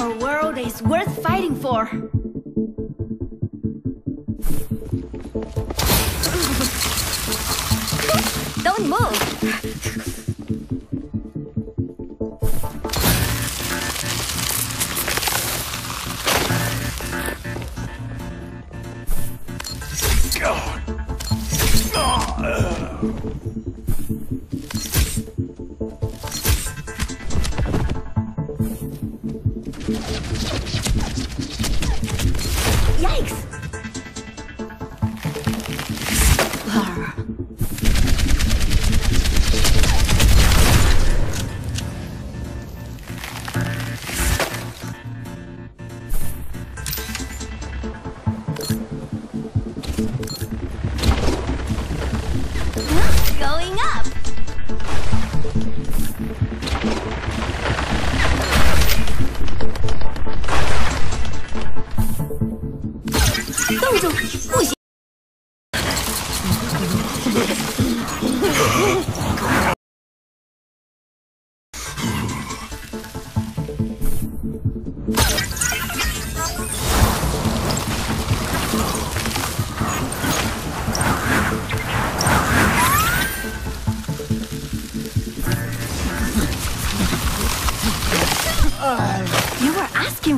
Our world is worth fighting for. Don't move!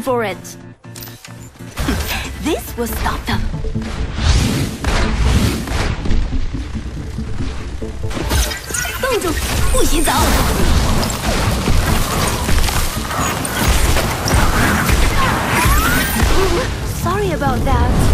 For it. This will stop them. Don't do 不许走 Sorry about that.